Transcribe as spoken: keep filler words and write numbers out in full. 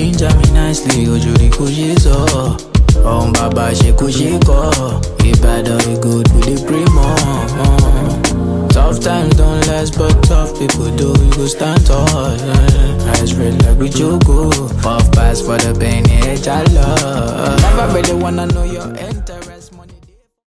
ginger me nicely, Ojuri kushi so. Oh baba she kushi ko. Ibadan we good with the primo. Tough times don't last, but tough people do. You go stand tall. Eyes red like we jogo. Puff pass for the pain, yeah, I love. Never really wanna know your end.